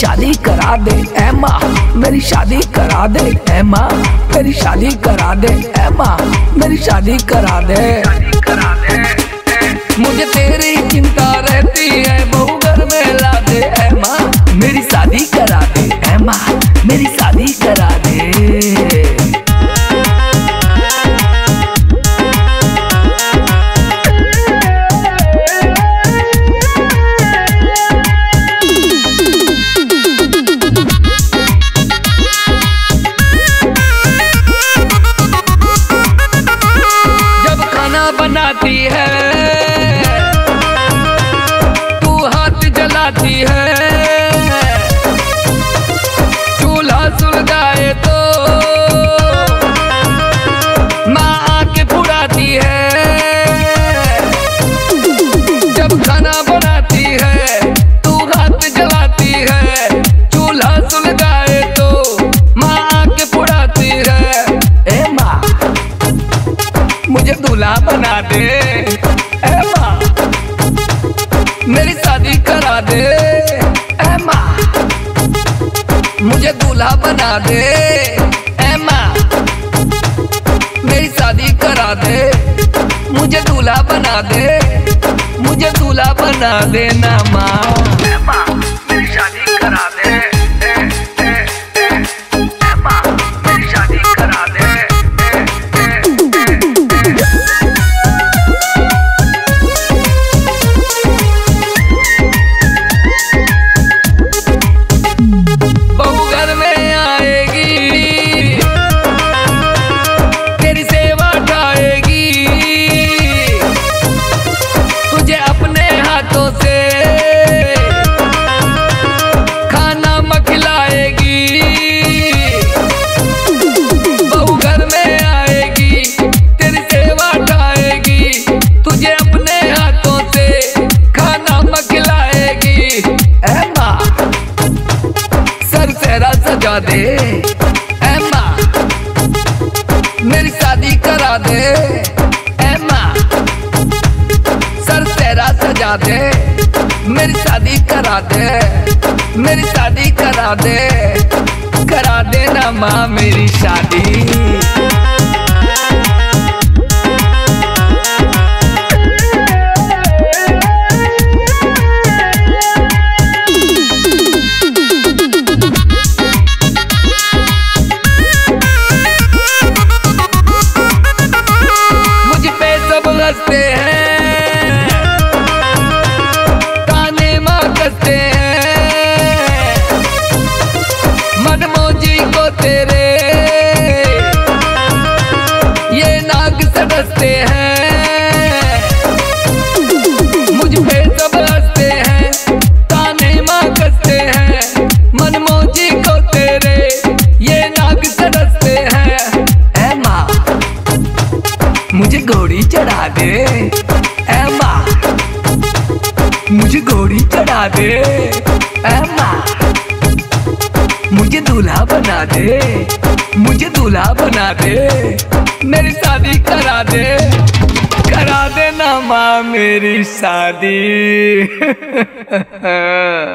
शादी करा दे ऐ माँ, मेरी शादी करा दे ऐ माँ, मेरी शादी करा दे ऐ माँ, मेरी शादी करा दे। मुझे तेरी चिंता रहती है, बहू घर में ला दे ऐ माँ, मेरी शादी करा दे ऐ माँ, मेरी शादी करा दे। बनाती है तू, हाथ जलाती है, चूल्हा सुलगाए तो माँ आके फुराती है। जब खाना बनाती है तू, हाथ जलाती है, चूल्हा सुलगाए तो माँ आके फुराती है। ए माँ मुझे दूल्हा बना दे ऐ माँ, मेरी शादी करा दे ऐ माँ, मुझे दूल्हा बना दे ऐ माँ, मेरी शादी करा दे, मुझे दूल्हा बना दे, मुझे दूल्हा बना दे ना माँ। ऐ माँ मेरी शादी करा दे सजा दे ऐ माँ, मेरी शादी करा दे ऐ माँ, सर तेरा सजा दे, मेरी शादी करा दे, मेरी शादी करा दे ना माँ मेरी शादी। घोड़ी चढ़ा दे ऐ माँ, मुझे घोड़ी चढ़ा दे ऐ माँ, मुझे दूल्हा बना दे, मुझे दूल्हा बना दे, मेरी शादी करा दे ना माँ मेरी शादी।